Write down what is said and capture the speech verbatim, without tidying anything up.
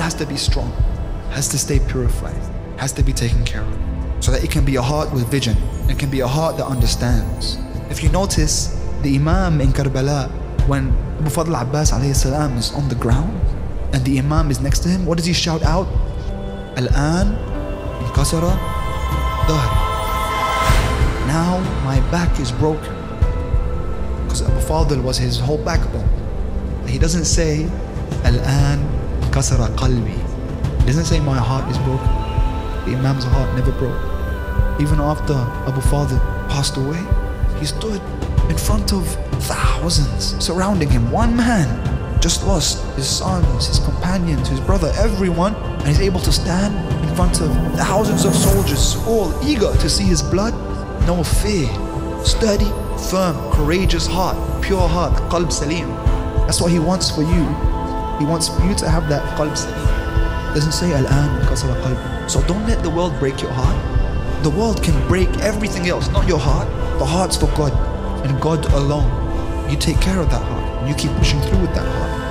heart has to be strong, has to stay purified, has to be taken care of, so that it can be a heart with vision, it can be a heart that understands. If you notice, the Imam in Karbala, when Abu Fadl Abbas alayhi salam is on the ground and the Imam is next to him, what does he shout out? Al-an inkasara dhahri. Now my back is broken. Because Abu Fadl was his whole backbone. He doesn't say, Al-an kasara qalbi. He doesn't say my heart is broken. The Imam's heart never broke. Even after Abu Fadl passed away, he stood in front of thousands surrounding him. One man just lost his sons, his companions, his brother, everyone, and he's able to stand in front of thousands of soldiers, all eager to see his blood. No fear, sturdy, firm, courageous heart, pure heart, qalb salim. That's what he wants for you. He wants you to have that qalb salim. Doesn't say al-an kasara qalbi. So don't let the world break your heart. The world can break everything else, not your heart. The heart's for God and God alone. You take care of that heart. You keep pushing through with that heart.